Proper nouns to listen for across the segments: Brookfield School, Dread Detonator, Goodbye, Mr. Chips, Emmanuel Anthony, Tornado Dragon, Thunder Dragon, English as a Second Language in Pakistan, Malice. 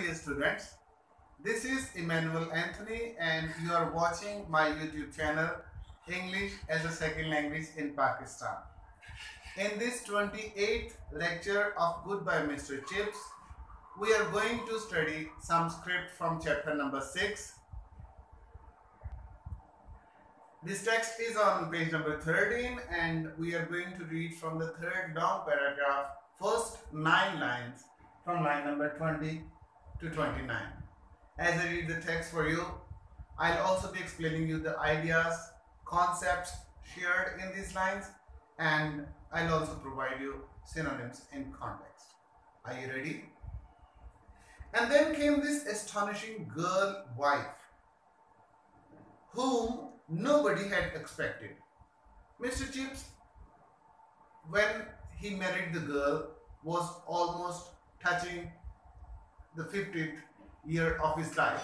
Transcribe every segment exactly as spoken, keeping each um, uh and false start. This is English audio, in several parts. Dear students, this is Emmanuel Anthony and you are watching my YouTube channel English as a Second Language in Pakistan. In this twenty-eighth lecture of Goodbye, Mister Chips, we are going to study some script from chapter number six. This text is on page number thirteen and we are going to read from the third long paragraph, first nine lines from line number twenty to twenty-nine. As I read the text for you, I'll also be explaining you the ideas, concepts shared in these lines, and I'll also provide you synonyms in context. Are you ready? And then came this astonishing girl wife, whom nobody had expected. Mister Chips, when he married the girl, was almost touching the fiftieth year of his life.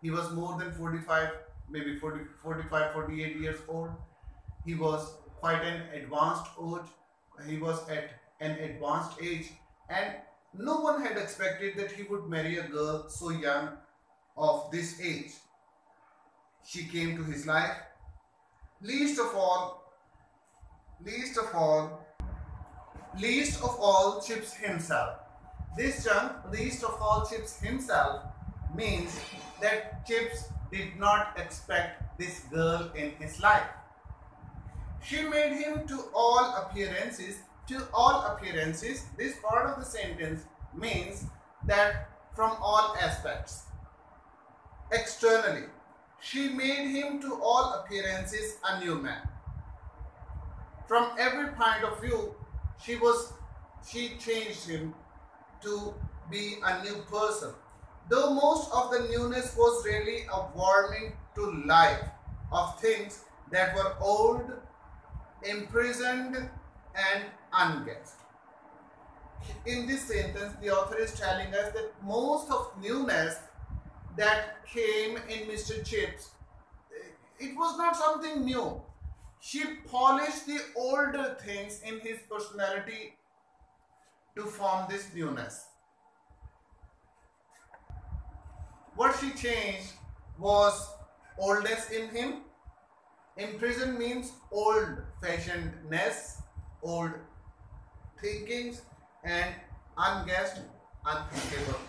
He was more than forty-five, maybe forty, forty-five, forty-eight years old. He was quite an advanced age. He was at an advanced age, and no one had expected that he would marry a girl so young of this age. She came to his life. Least of all, least of all, least of all Chips himself. This chunk, least of all Chips himself, means that Chips did not expect this girl in his life. She made him to all appearances, to all appearances, this part of the sentence means that from all aspects. Externally, she made him to all appearances a new man. From every point of view, she was, she changed him to be a new person, though most of the newness was really a warming to life of things that were old, imprisoned, and unguessed. In this sentence, the author is telling us that most of newness that came in Mister Chips, it was not something new. She polished the older things in his personality to form this newness. What she changed was oldness in him. Imprisoned means old-fashionedness, old thinkings, and unguessed, unthinkable.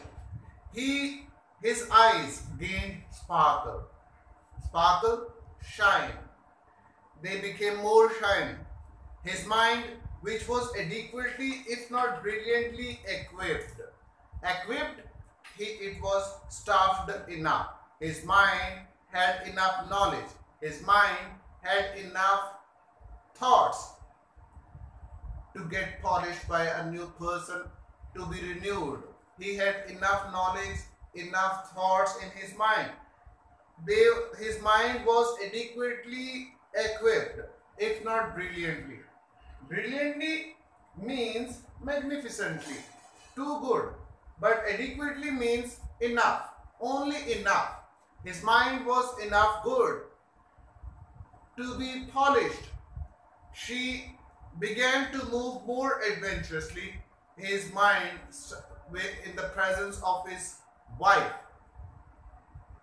He, his eyes gained sparkle, sparkle, shine. They became more shining. His mind, which was adequately, if not brilliantly, equipped. Equipped, he, it was staffed enough. His mind had enough knowledge. His mind had enough thoughts to get polished by a new person, to be renewed. He had enough knowledge, enough thoughts in his mind. They, his mind was adequately equipped, if not brilliantly. Brilliantly means magnificently, too good, but adequately means enough, only enough. His mind was enough good to be polished. She began to move more adventurously, his mind in the presence of his wife.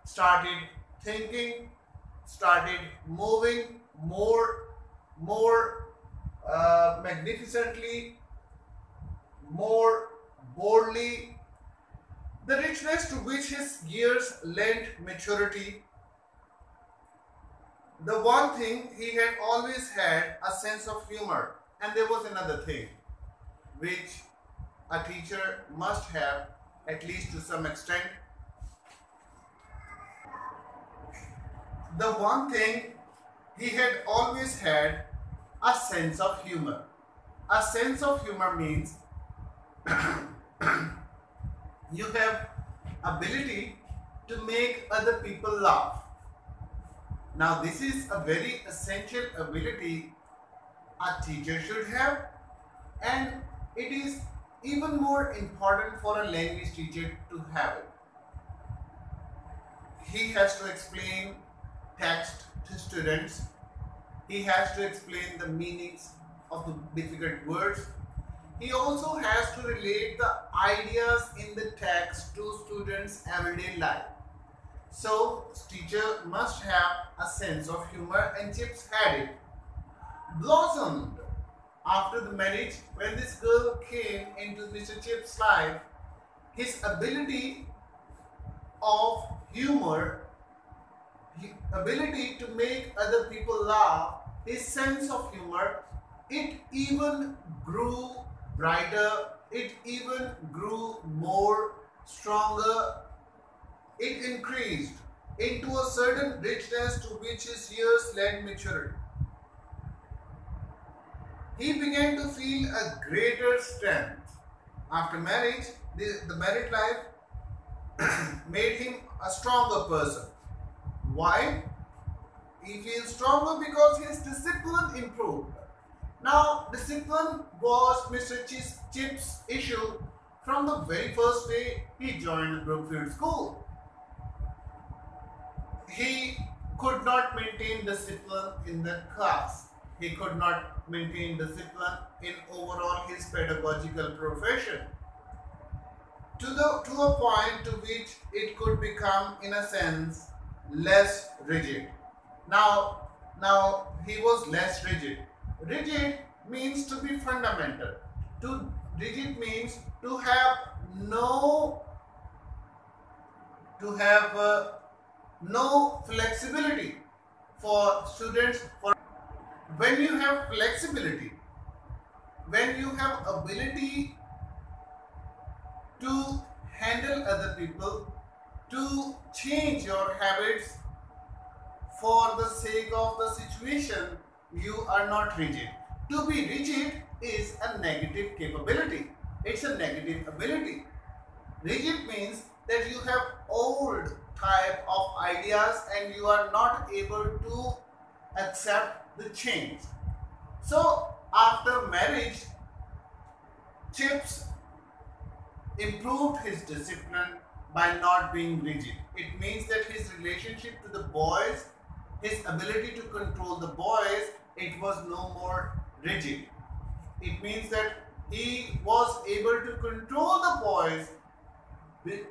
Started thinking, started moving more, more Uh, magnificently, more boldly. The richness to which his years lent maturity, the one thing he had always had, a sense of humor. And there was another thing which a teacher must have, at least to some extent. The one thing he had always had, a sense of humor. A sense of humor means you have ability to make other people laugh. Now this is a very essential ability a teacher should have, and it is even more important for a language teacher to have it. He has to explain text to students. He has to explain the meanings of the difficult words. He also has to relate the ideas in the text to students' everyday life. So, teacher must have a sense of humor, and Chips had it. Blossomed after the marriage, when this girl came into Mister Chips' life, his ability of humor, his ability to make other people laugh, his sense of humor, it even grew brighter, it even grew more stronger. It increased into a certain richness to which his years lent maturity. He began to feel a greater strength. After marriage, the, the married life made him a stronger person. Why? He feels stronger because his discipline improved. Now, discipline was Mister Chips' issue from the very first day he joined Brookfield School. He could not maintain discipline in the class. He could not maintain discipline in overall his pedagogical profession. To, the, to a point to which it could become, in a sense, less rigid. Now, now he was less rigid. Rigid means to be fundamental. To, rigid means to have no, to have uh, no flexibility for students. For when you have flexibility, when you have ability to handle other people, to change your habits for the sake of the situation, you are not rigid. To be rigid is a negative capability. It's a negative ability. Rigid means that you have old type of ideas and you are not able to accept the change. So after marriage, Chips improved his discipline by not being rigid. It means that his relationship to the boys, his ability to control the boys, it was no more rigid. It means that he was able to control the boys with,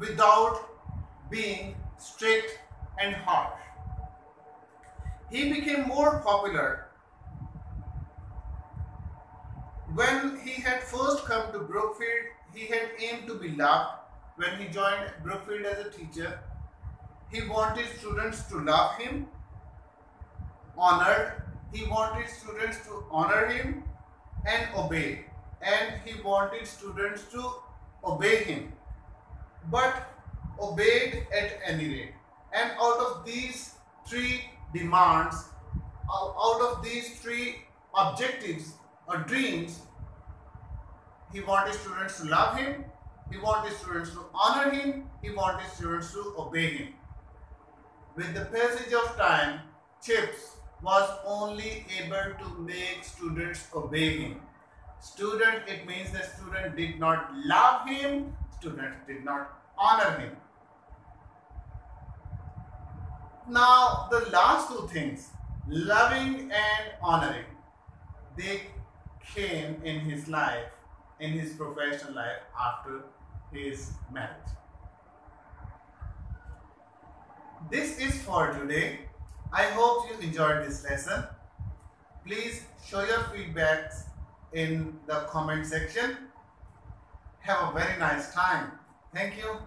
without being strict and harsh. He became more popular when he had first come to Brookfield. He had aimed to be loved. When he joined Brookfield as a teacher, he wanted students to love him, honored. He wanted students to honor him and obey, and he wanted students to obey him, but obeyed at any rate. And out of these three demands, out of these three objectives or dreams, he wanted students to love him, he wanted students to honor him, he wanted students to obey him. With the passage of time, Chips was only able to make students obey him. Student, it means that student did not love him, student did not honor him. Now the last two things, loving and honoring, they came in his life, in his professional life after his marriage. This is for today. I hope you enjoyed this lesson. Please show your feedbacks in the comment section. Have a very nice time. Thank you.